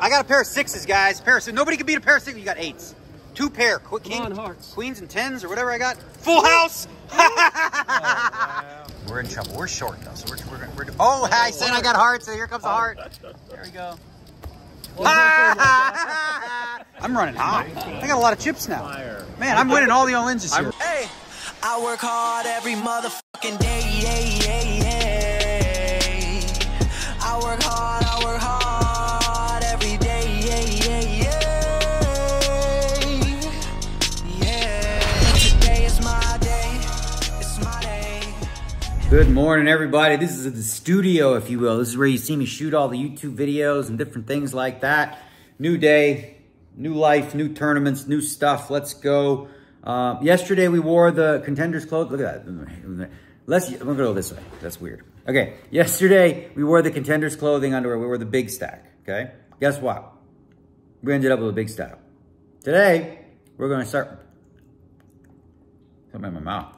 I got a pair of sixes, guys. Nobody can beat a pair of sixes. You got eights. Two pair. Quick king, queens and tens or whatever I got. Full house. We're in trouble. We're short though, so we're oh, I said I got hearts. So here comes the heart. There we go. I'm running hot. I got a lot of chips now. Man, I'm winning all the all-ins this year. Hey, I work hard every motherfucking day. I work hard every day. Today is my day. It's my day. Good morning, everybody. This is the studio, if you will. This is where you see me shoot all the YouTube videos and different things like that. New day, new life, new tournaments, new stuff. Let's go. Yesterday we wore the Contenders Clothing. Look at that. I'm gonna go this way. That's weird. Okay, yesterday we wore the Contenders Clothing underwear. We wore the big stack, okay? Guess what? We ended up with a big stack. Today, we're gonna start. Something in my mouth.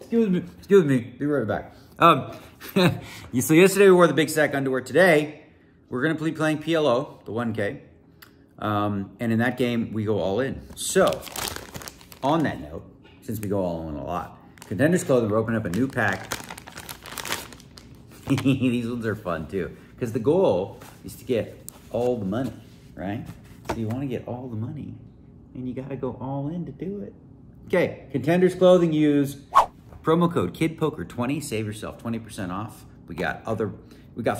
Excuse me, be right back. So yesterday we wore the big stack underwear. Today, we're gonna be playing PLO, the 1K. And in that game, we go all in. So, on that note, since we go all in a lot, Contenders Clothing, we're opening up a new pack. These ones are fun too. Because the goal is to get all the money, right? So you want to get all the money and you got to go all in to do it. Okay, Contenders Clothing, use promo code KIDPOKER20, save yourself 20% off. We got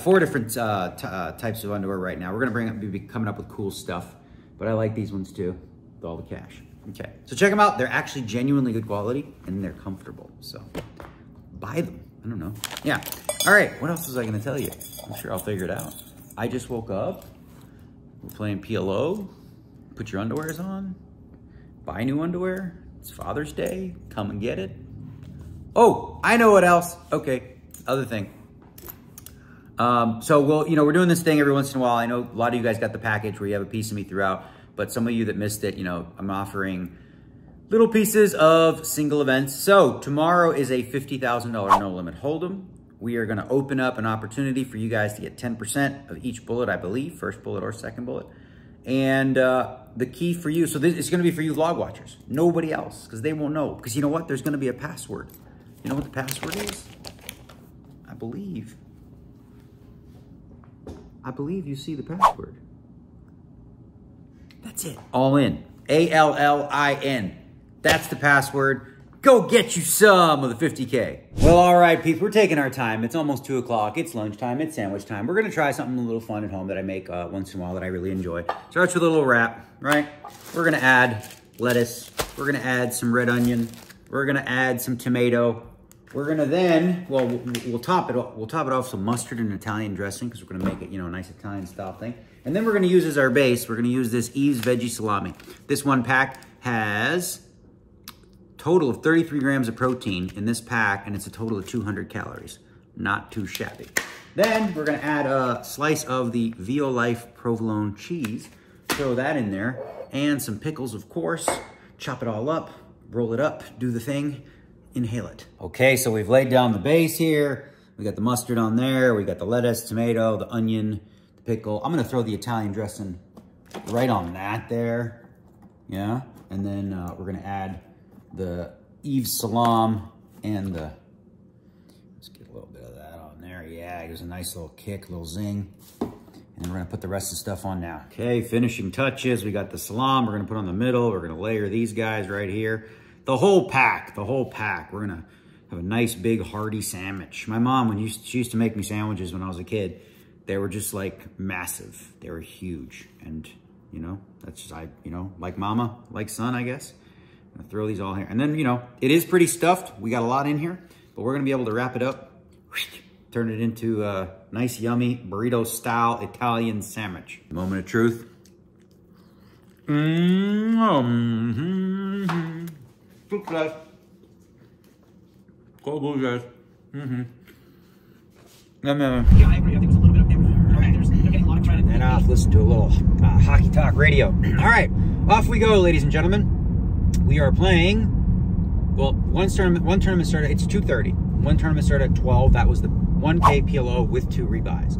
four different types of underwear right now. We're going to be coming up with cool stuff, but I like these ones too, with all the cash. Okay, so check them out. They're actually genuinely good quality and they're comfortable. So buy them. I don't know. Yeah. All right. What else was I going to tell you? I'm sure I'll figure it out. I just woke up. We're playing PLO. Put your underwears on. Buy new underwear. It's Father's Day. Come and get it. Oh, I know what else. Okay. Other thing. So we'll, you know, we're doing this thing every once in a while. I know a lot of you guys got the package where you have a piece of me throughout. But some of you that missed it, you know, I'm offering little pieces of single events. So tomorrow is a $50,000 no limit hold'em. We are going to open up an opportunity for you guys to get 10% of each bullet, I believe, first bullet or second bullet. And the key for you, so it's going to be for you vlog watchers, nobody else, because they won't know. Because you know what? There's going to be a password. You know what the password is? I believe you see the password. That's it. All in. A-L-L-I-N. That's the password. Go get you some of the 50K. Well, all right, peeps. We're taking our time. It's almost 2 o'clock. It's lunchtime. It's sandwich time. We're going to try something a little fun at home that I make once in a while that I really enjoy. Starts with a little wrap, right? We're going to add lettuce. We're going to add some red onion. We're going to add some tomato. We're going to then, well, we'll top it off. We'll top it off with some mustard and Italian dressing because we're going to make it, you know, a nice Italian style thing. And then we're going to use as our base, we're going to use this Yves Veggie Salami. This one pack has a total of 33 grams of protein in this pack, and it's a total of 200 calories. Not too shabby. Then we're going to add a slice of the Violife provolone cheese. Throw that in there. And some pickles, of course. Chop it all up. Roll it up. Do the thing. Inhale it. Okay, so we've laid down the base here. We got the mustard on there. We got the lettuce, tomato, the onion, pickle. I'm gonna throw the Italian dressing right on that there. Yeah, and then we're gonna add the Yves Salami and the, let's get a little bit of that on there. Yeah, it gives a nice little kick, little zing. And then we're gonna put the rest of the stuff on now. Okay, finishing touches. We got the salami, we're gonna put on the middle. We're gonna layer these guys right here. The whole pack, the whole pack. We're gonna have a nice big hearty sandwich. My mom, when she used to make me sandwiches when I was a kid, they were just like massive. They were huge. And you know, that's just, you know, like mama, like son, I guess. I'm gonna throw these all here. And then, you know, it is pretty stuffed. We got a lot in here, but we're gonna be able to wrap it up, turn it into a nice, yummy burrito style Italian sandwich. Moment of truth. Mm-hmm. Success. Go blue guys. Mm-hmm. Yeah, I agree. I think it's a little bit of everything. Okay, they're getting a lot of credit. And off, listen to a little hockey talk radio. All right, off we go, ladies and gentlemen. We are playing. Well, one tournament started. It's 2:30. One tournament started at 12. That was the 1K PLO with two rebuys.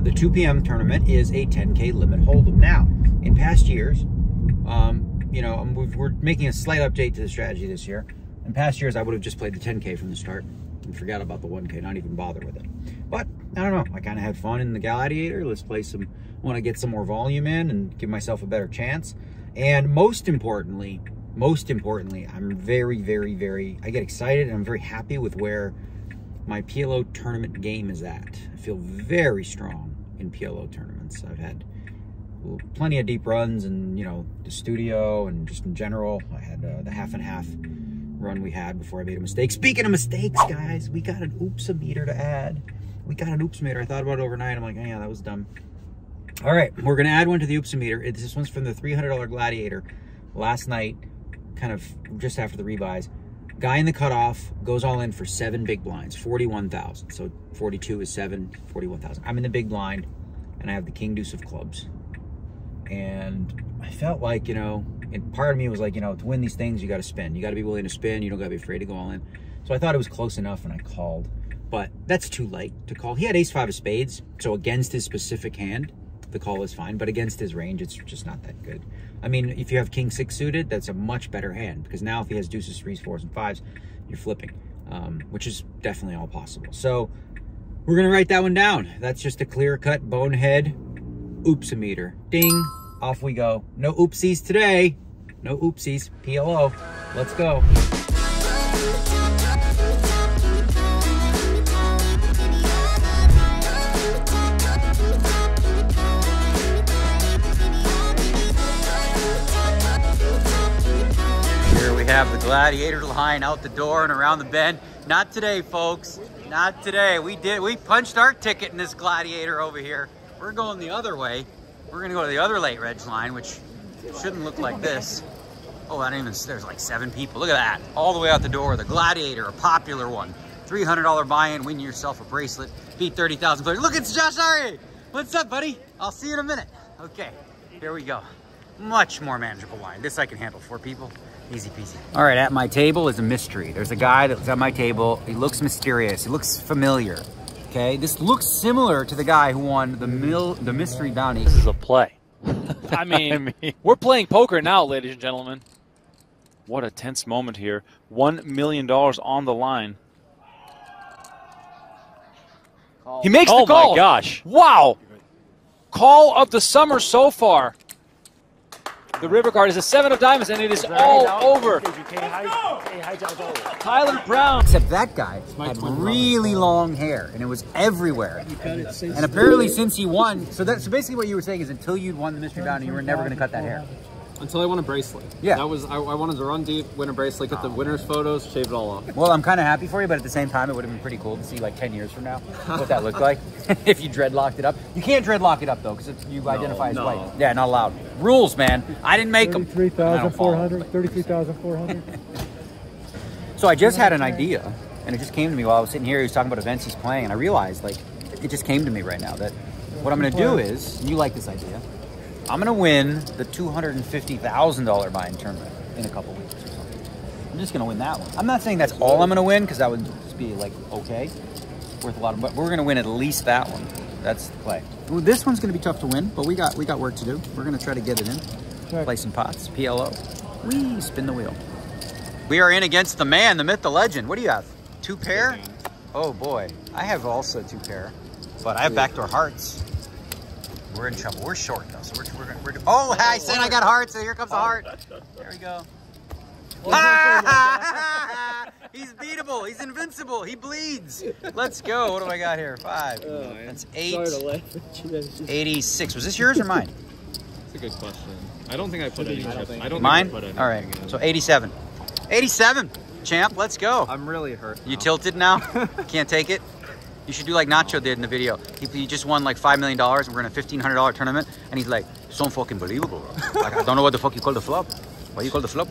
The 2 p.m. tournament is a 10K limit hold'em. Now, in past years, you know, we're making a slight update to the strategy this year. In past years, I would have just played the 10K from the start and forgot about the 1K, not even bother with it. But I don't know, I kind of had fun in the Gladiator. Let's play some, I want to get some more volume in and give myself a better chance. And most importantly, I'm very, very, I get excited and I'm very happy with where my PLO tournament game is at. I feel very strong in PLO tournaments. I've had plenty of deep runs and, you know, the studio and just in general. I had the half and half run we had before I made a mistake. Speaking of mistakes, guys, we got an oops-a-meter to add. We got an oops-meter. I thought about it overnight. I'm like, oh, yeah, that was dumb. All right, we're going to add one to the oops-a-meter. This one's from the $300 Gladiator last night, kind of just after the rebuys. Guy in the cutoff goes all in for 7 big blinds, 41,000. So 42 is 7, 41,000. I'm in the big blind, and I have the king deuce of clubs. And I felt like, you know, and part of me was like, you know, to win these things, you got to spin. You got to be willing to spin. You don't got to be afraid to go all in. So I thought it was close enough, and I called. But that's too late to call. He had ace-5 of spades, so against his specific hand, the call is fine. But against his range, it's just not that good. I mean, if you have king-6 suited, that's a much better hand. Because now if he has deuces, threes, fours, and fives, you're flipping, which is definitely all possible. So we're going to write that one down. That's just a clear-cut bonehead oops-a-meter. Ding. Off we go. No oopsies today. No oopsies. PLO. Let's go. Here we have the Gladiator line out the door and around the bend. Not today, folks. Not today. We punched our ticket in this Gladiator over here. We're going the other way. We're going to go to the other late reg line, which shouldn't look like this. Oh, I don't even, there's like 7 people. Look at that. All the way out the door. The Gladiator, a popular one. $300 buy-in, win yourself a bracelet, beat 30,000 players. Look, it's Josh Ari. What's up, buddy? I'll see you in a minute. Okay, here we go. Much more manageable line. This I can handle. 4 people. Easy peasy. All right, at my table is a mystery. There's a guy that's at my table. He looks mysterious. He looks familiar. Okay, this looks similar to the guy who won the mystery bounty. This is a play. I mean, we're playing poker now, ladies and gentlemen. What a tense moment here. $1 million on the line. Call. He makes the call. Oh my gosh. Wow. Call of the summer so far. The river card is a 7 of diamonds, and it is all over. Tyler Brown. Except that guy had really long hair, and it was everywhere. And apparently since he won, so basically what you were saying is until you'd won the mystery bounty, you were never going to cut that hair. Until I won a bracelet. Yeah. That was, I wanted to run deep, win a bracelet, get the winner's photos, shave it all off. Well, I'm kind of happy for you, but at the same time, it would have been pretty cool to see like 10 years from now what that looked like if you dreadlocked it up. You can't dreadlock it up, though, because you identify as white. Yeah, not allowed. Rules, man. I didn't make them. 33,400, 33,400. So I just had an idea, and it just came to me while I was sitting here. He was talking about events he's playing, and I realized, like, it just came to me right now that what I'm going to do is, and you like this idea, I'm going to win the $250,000 buy-in tournament in a couple weeks or something. I'm just going to win that one. I'm not saying that's all I'm going to win, because that would just be like, okay, worth a lot of, but we're going to win at least that one. That's the play. Well, this one's going to be tough to win, but we got work to do. We're going to try to get it in. Check. Play some pots. PLO. We spin the wheel. We are in against the man, the myth, the legend. What do you have? 2 pair? Oh boy. I have also 2 pair, but I have backdoor hearts. We're in trouble. We're short though, so we're oh, I said I got hearts, so here comes the heart. There we go. He's beatable. He's invincible. He bleeds. Let's go. What do I got here? 5. Oh, that's 8. 86. Was this yours or mine? That's a good question. I don't think I put any chips. Mine? All right. So 87. 87. Champ, let's go. I'm really hurt now. You tilted now? Can't take it? You should do like Nacho did in the video. He just won like $5 million and we're in a $1,500 tournament. And he's like, it's unbelievable. Like, I don't know what the fuck you call the flop. Why you call the flop?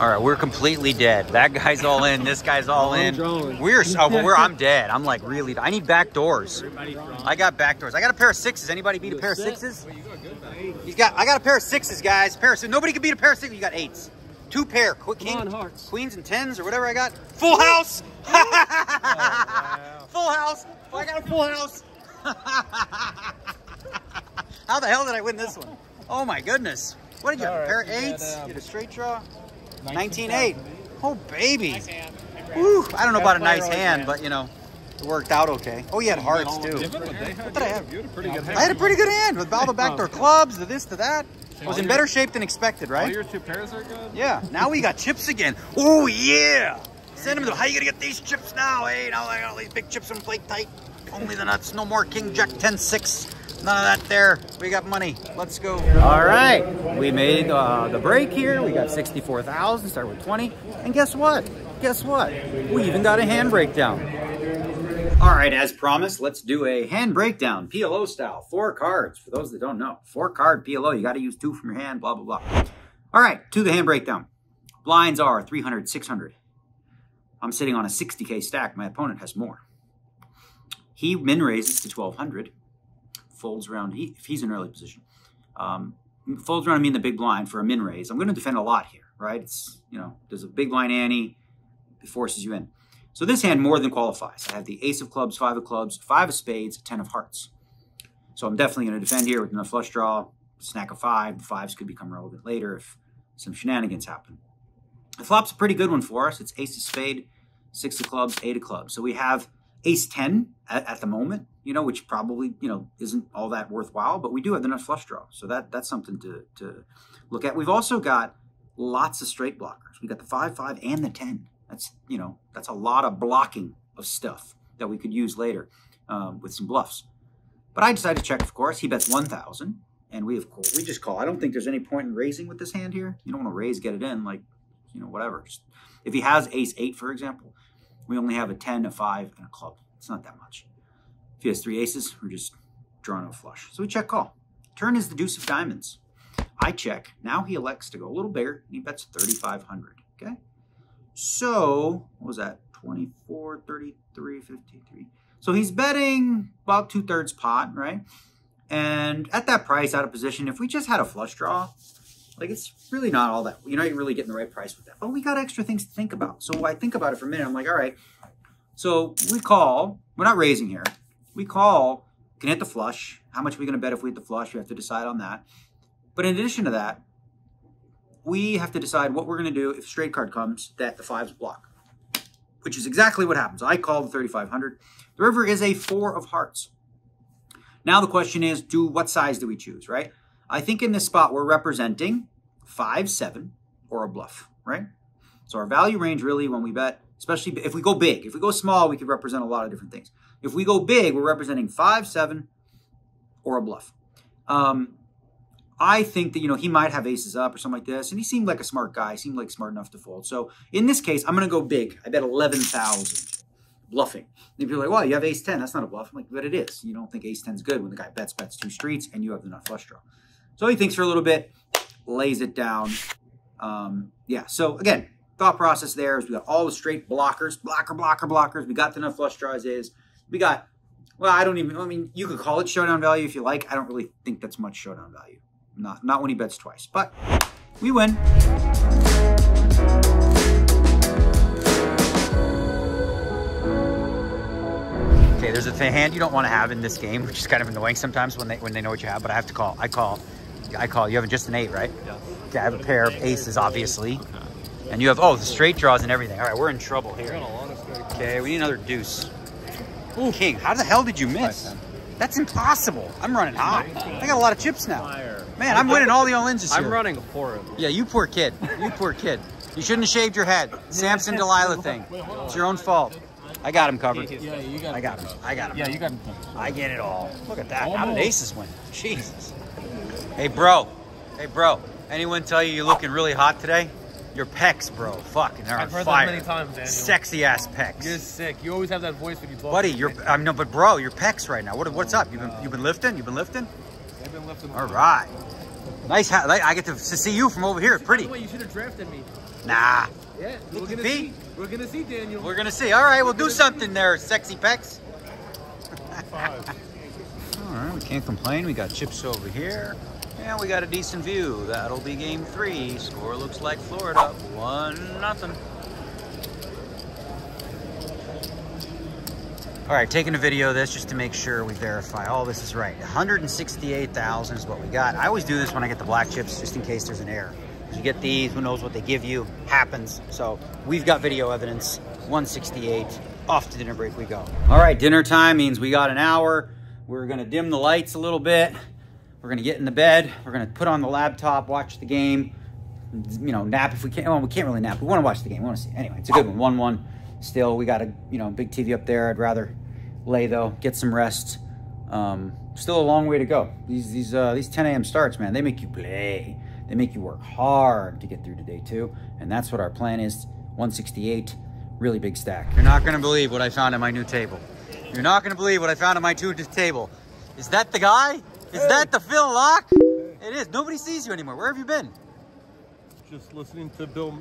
All right, we're completely dead. That guy's all in. This guy's all in. I'm dead. I'm like really, I need back doors. I got back doors. I got a pair of 6s. Anybody beat a pair of 6s? I got a pair of 6s, guys. Nobody can beat a pair of 6s. You got 8s. 2 pair, quick king, queens and 10s or whatever I got. Full house! Oh, wow. Full house! I got a full house! How the hell did I win this one? Oh my goodness. What did you have? A pair of eights? You had a straight draw? 19-8. Oh baby. Nice hand. Whew, I don't know about a nice hand, but you know, it worked out okay. Oh, you had hearts too. What did I have? I had a pretty good hand with all the backdoor clubs, the this, the that. I was in better shape than expected, right? All your two pairs are good? Yeah. Now we got chips again. Oh yeah. Send him to, how you gonna get these chips now, eh? Now I got all these big chips and plate tight. Only the nuts, no more king, jack, 10-6. None of that there. We got money. Let's go. All right. We made the break here. We got 64,000, start with 20. And guess what? Guess what? We even got a hand breakdown. All right, as promised, let's do a hand breakdown, PLO style, 4 cards. For those that don't know, 4-card PLO, you got to use 2 from your hand, blah, blah, blah. All right, to the hand breakdown. Blinds are 300, 600. I'm sitting on a 60K stack. My opponent has more. He min raises to 1,200, folds around, if he's in early position, folds around me in the big blind for a min raise. I'm going to defend a lot here, right? It's, you know, there's a big blind ante, it forces you in. So this hand more than qualifies. I have the ace of clubs, 5 of clubs, 5 of spades, 10 of hearts. So I'm definitely going to defend here with another flush draw, snack of 5. The 5s could become relevant later if some shenanigans happen. The flop's a pretty good one for us. It's ace of spade, 6 of clubs, 8 of clubs. So we have ace 10 at the moment, you know, which probably, you know, isn't all that worthwhile, but we do have the nut flush draw. So that's something to look at. We've also got lots of straight blockers. We've got the 5-5 and the 10. That's, you know, that's a lot of blocking of stuff that we could use later with some bluffs. But I decided to check, of course. He bets 1,000 and we just call. I don't think there's any point in raising with this hand here. You don't want to raise, get it in, like, you know, whatever. Just, if he has ace 8, for example, we only have a 10, a 5, and a club. It's not that much. If he has 3 aces, we're just drawing a flush. So we check call. Turn is the deuce of diamonds. I check. Now he elects to go a little bigger, and he bets 3,500, okay? So, what was that? 24, 33, 53. So he's betting about 2/3 pot, right? And at that price, out of position, if we just had a flush draw, like, it's really not all that, you're not really getting the right price with that. But we got extra things to think about. So I think about it for a minute. I'm like, all right, so we call, we're not raising here. We call, can hit the flush. How much are we going to bet if we hit the flush? We have to decide on that. But in addition to that, we have to decide what we're going to do if straight card comes that the 5s block, which is exactly what happens. I call the 3,500. The river is a 4 of hearts. Now the question is, what size do we choose, right? I think in this spot, we're representing 5, 7, or a bluff, right? So our value range really when we bet, especially if we go big. If we go small, we could represent a lot of different things. If we go big, we're representing 5, 7, or a bluff. I think that, you know, he might have aces up or something like this. And he seemed like a smart guy. He seemed like smart enough to fold. So in this case, I'm going to go big. I bet 11,000 bluffing. And people are like, wow, you have ace 10. That's not a bluff. I'm like, but it is. You don't think ace 10 is good when the guy bets 2 streets and you have the nut flush draw. So he thinks for a little bit, lays it down. Yeah. So again, thought process there is we got all the straight blockers, blockers. We got the nut flush draws is we got, well, I don't even, I mean, you could call it showdown value if you like. I don't really think that's much showdown value. Not when he bets twice, but we win. Okay, there's a hand you don't want to have in this game, which is kind of annoying sometimes when they know what you have, but I have to call. I call. You have just an 8, right? Yeah. Okay, I have a pair of aces, obviously. Okay. And you have, oh, the straight draws and everything. All right, we're in trouble here. Okay, we need another deuce. Ooh, king, how the hell did you miss? That's impossible. I'm running high. I got a lot of chips now. Man, I'm winning all the all-ins this year. I'm running horribly. Yeah, you poor kid. You poor kid. You shouldn't have shaved your head. Samson Delilah thing. It's your own fault. I got him covered. Yeah, you got him. I got him. Yeah, you got him covered. I get it all. Look at that. How did aces win? Jesus. Hey, bro. Hey, bro. Anyone tell you you're looking really hot today? Your pecs, bro. Fucking, they're on fire. I've heard that many times, Daniel. Sexy ass pecs. You're sick. You always have that voice when you talk. Buddy, I know, but bro, your pecs right now. What's up? You've been lifting. You've been lifting. I've been lifting. All right. Nice hat. I get to see you from over here. Pretty. By the way, you should have drafted me. Nah. Yeah. We're gonna see, Daniel. We're gonna see. All right, we'll do something there, sexy pecs. All right, we can't complain. We got chips over here. And we got a decent view. That'll be game 3. Score looks like Florida, 1-0. All right, taking a video of this just to make sure we verify all this is right. 168,000 is what we got. I always do this when I get the black chips, just in case there's an error. You get these, who knows what they give you, happens. So we've got video evidence, 168, off to dinner break we go. All right, dinner time means we got an hour. We're gonna dim the lights a little bit. We're gonna get in the bed. We're gonna put on the laptop, watch the game, you know, nap if we can. Well, we can't really nap. We wanna watch the game, we wanna see. Anyway, it's a good one, 1-1. Still, we got a, you know, big TV up there. I'd rather lay though, get some rest. Still a long way to go. These 10 a.m. starts, man, they make you play. They make you work hard to get through today too. And that's what our plan is, 168, really big stack. You're not gonna believe what I found at my new table. You're not gonna believe what I found at my new table. Is that the guy? Is that the Phil Laak? Hey. It is, nobody sees you anymore. Where have you been? Just listening to Bill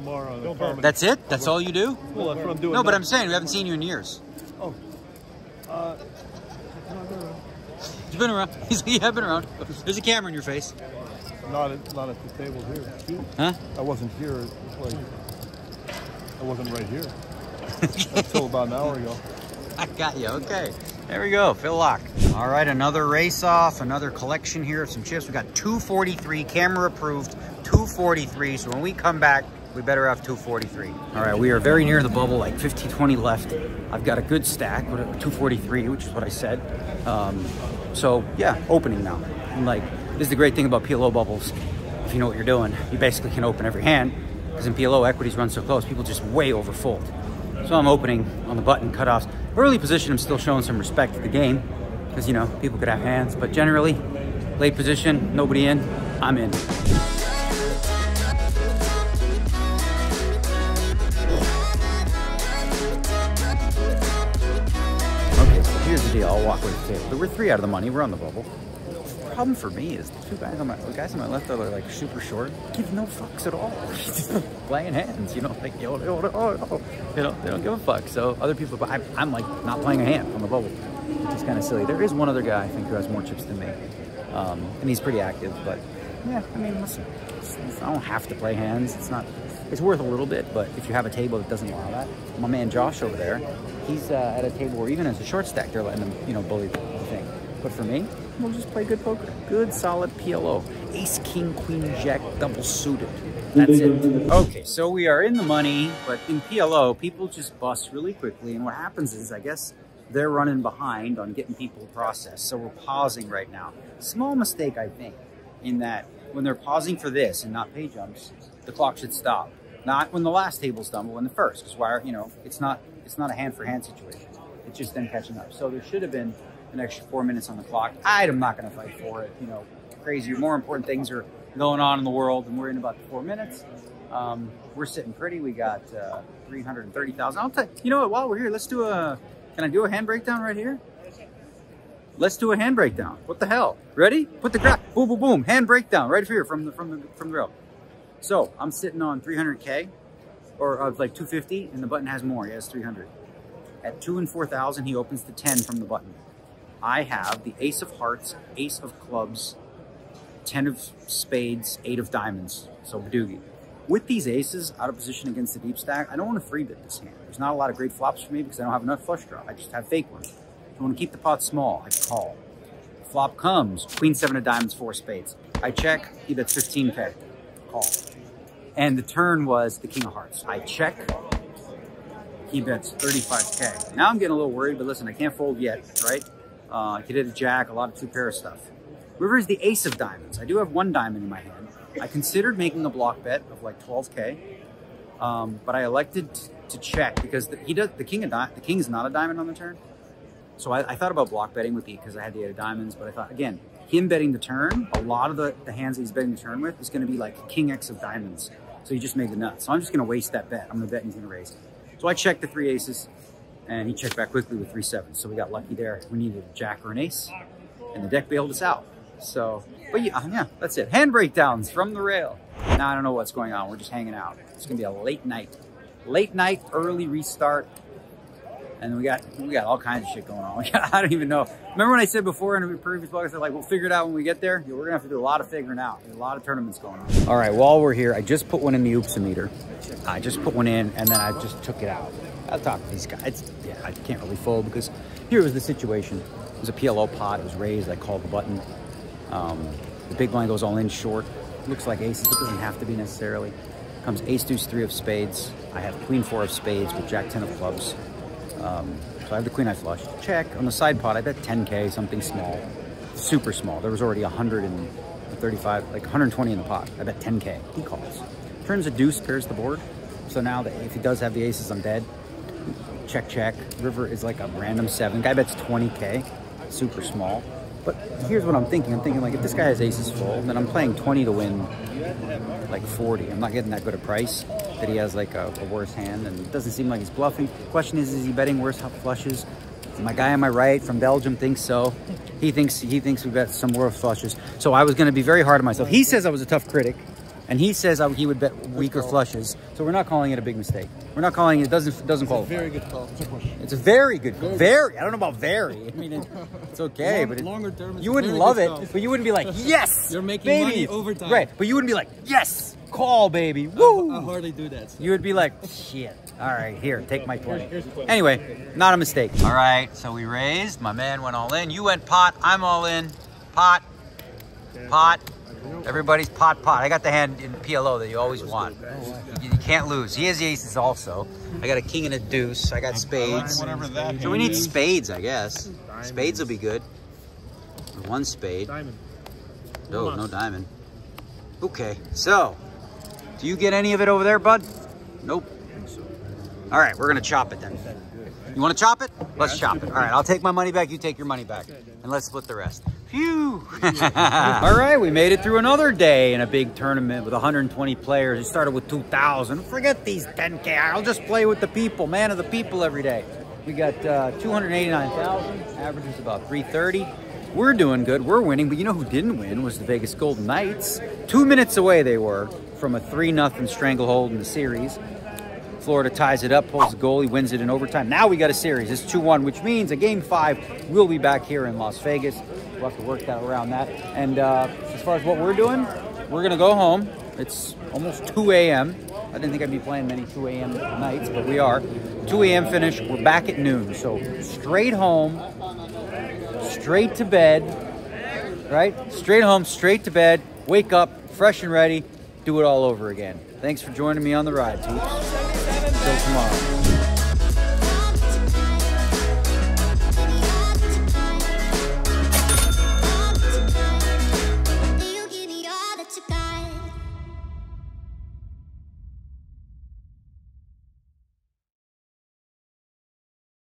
Maher on the comedy. That's it? That's all you do? Well, that's what I'm doing. No, but I'm saying, we haven't seen you in years. Oh, you've been around, you have been around. There's a camera in your face. Not at the table here. Too. Huh? I wasn't here. Like, I wasn't right here until about an hour ago. I got you. Okay. There we go. Phil Laak. All right. Another race off. Another collection here of some chips. We got 243 camera approved. 243. So when we come back, we better have 243. All right. We are very near the bubble. Like 15, 20 left. I've got a good stack. 243, which is what I said. So yeah, opening now. I'm like. This is the great thing about PLO bubbles. If you know what you're doing, you basically can open every hand because in PLO, equities run so close, people just way overfold. So I'm opening on the button cutoffs. Early position, I'm still showing some respect to the game because, you know, people could have hands, but generally, late position, nobody in, I'm in. Okay, so here's the deal, I'll walk away from the table. We're three out of the money, we're on the bubble. The problem for me is the two guys on my left are like super short, give no fucks at all. Playing hands, you know, like yo, you know, they don't give a fuck. So other people, but I'm like not playing a hand on the bubble, which is kind of silly. There is one other guy I think who has more chips than me, and he's pretty active. But yeah, I mean, listen, I don't have to play hands. It's not, it's worth a little bit, but if you have a table that doesn't allow that, my man Josh over there, he's at a table where even as a short stack, they're letting them, you know, bully the thing. But for me, we'll just play good poker. Good, solid PLO. Ace, king, queen, jack, double suited. That's it. Okay, so we are in the money, but in PLO, people just bust really quickly. And what happens is, I guess, they're running behind on getting people to process. So we're pausing right now. Small mistake, I think, in that when they're pausing for this and not pay jumps, the clock should stop. Not when the last table's done, but when the first. Because, why, you know, it's not a hand-for-hand situation. It's just them catching up. So there should have been an extra 4 minutes on the clock. I'm not gonna fight for it, you know, crazy. More important things are going on in the world and we're in about 4 minutes. We're sitting pretty, we got 330,000. I'll tell you, you know what, while we're here, let's do a, can I do a hand breakdown right here? Let's do a hand breakdown. What the hell? Ready? Put the crack, boom, boom, boom, hand breakdown right here from the grill. So I'm sitting on 300K or like 250 and the button has more, he has 300. At 2 and 4,000, he opens the 10 from the button. I have the ace of hearts, ace of clubs, 10 of spades, 8 of diamonds, so badoogie. With these aces out of position against the deep stack, I don't want to free bet this hand. There's not a lot of great flops for me because I don't have enough flush draw. I just have fake ones. I want to keep the pot small. I call. Flop comes, queen, 7 of diamonds, 4 spades. I check, he bets 15K. Call. And the turn was the king of hearts. I check. He bets 35K. Now I'm getting a little worried, but listen, I can't fold yet, right? He did a jack, a lot of two pair of stuff. River is the ace of diamonds. I do have one diamond in my hand. I considered making a block bet of like 12K, but I elected to check because the king is not a diamond on the turn. So I thought about block betting with the, because I had the 8 of diamonds, but I thought, again, him betting the turn, a lot of the hands that he's betting the turn with is going to be like king X of diamonds. So you just make the nuts. So I'm just going to waste that bet. I'm going to bet he's going to raise. So I checked the 3 aces. And he checked back quickly with 3 sevens. So we got lucky there. We needed a jack or an ace. And the deck bailed us out. So, but yeah, that's it. Hand breakdowns from the rail. Now I don't know what's going on. We're just hanging out. It's going to be a late night. Late night, early restart. And we got all kinds of shit going on. I don't even know. Remember when I said before in a previous vlog, I said, like, we'll figure it out when we get there? Yeah, we're going to have to do a lot of figuring out. There's a lot of tournaments going on. All right, while we're here, I just put one in the oopsometer. I just put one in, and then I just took it out. I'll talk to these guys. Yeah, I can't really fold because here was the situation. It was a PLO pot. It was raised. I called the button. The big blind goes all in short. Looks like aces, but doesn't have to be necessarily. Comes ace, deuce, three of spades. I have queen, four of spades with jack, ten of clubs. So I have the queen I flushed. Check. On the side pot, I bet 10K, something small. Super small. There was already 135, like 120 in the pot. I bet 10K. He calls. Turns a deuce, pairs the board. So now that if he does have the aces, I'm dead. Check, check. River is like a random seven. Guy bets 20K. Super small. But here's what I'm thinking. I'm thinking, like, if this guy has aces full, then I'm playing 20 to win, like, 40. I'm not getting that good a price that he has, like, a worse hand. And it doesn't seem like he's bluffing. Question is he betting worse flushes? My guy on my right from Belgium thinks so. He thinks we bet some worse flushes. So I was going to be very hard on myself. He says I was a tough critic. And he says he would bet weaker flushes. So we're not calling it a big mistake. We're not calling it, doesn't qualify. It's a very good call. It's a push. It's a very good call. Very. I don't know about very. I mean, it's okay. Long, but longer term, you wouldn't love it, but you wouldn't be like, yes, you're making baby. Money over time. Right, but you wouldn't be like, yes, call, baby. Woo! I hardly do that. So. You would be like, shit. All right, here, take my 20. Here's 20. Anyway, not a mistake. All right, so we raised. My man went all in. You went pot. I'm all in. Pot. Pot. Everybody's pot. I got the hand in PLO that you always want. You can't lose. He has the aces also. I got a king and a deuce. I got spades. So we need spades, I guess. Spades will be good. One spade. No, no diamond. Okay. So, do you get any of it over there, bud? Nope. All right, we're going to chop it then. You want to chop it? Let's chop it. All right, I'll take my money back. You take your money back. And let's split the rest. Phew! All right, we made it through another day in a big tournament with 120 players. It started with 2,000. Forget these 10K. I'll just play with the people, man of the people every day. We got 289,000. Average is about 330. We're doing good. We're winning. But you know who didn't win was the Vegas Golden Knights. 2 minutes away they were from a 3-0 stranglehold in the series. Florida ties it up, pulls the goalie, wins it in overtime. Now we got a series. It's 2-1, which means a game 5. We'll be back here in Las Vegas. We'll have to work that around that. And as far as what we're doing, we're going to go home. It's almost 2 a.m. I didn't think I'd be playing many 2 a.m. nights, but we are. 2 a.m. finish. We're back at noon. So straight home, straight to bed, right? Straight home, straight to bed, wake up, fresh and ready, do it all over again. Thanks for joining me on the ride, peeps. Till tomorrow.